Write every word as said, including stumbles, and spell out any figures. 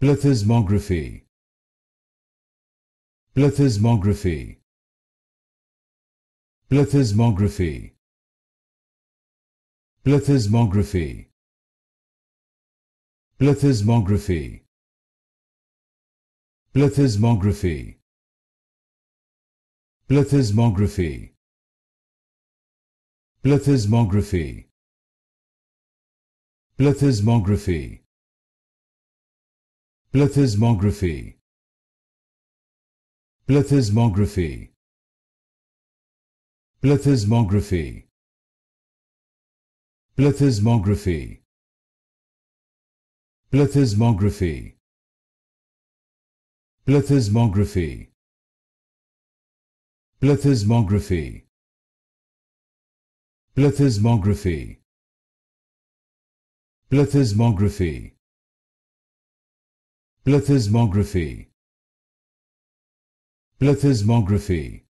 Plethysmography. Plethysmography. Plethysmography. Plethysmography. Plethysmography. Plethysmography. Plethysmography. Plethysmography. Plethysmography. Plethysmography. Plethysmography. Plethysmography. Plethysmography. Plethysmography. Plethysmography. Plethysmography. Plethysmography. Plethysmography. Plethysmography. Plethysmography.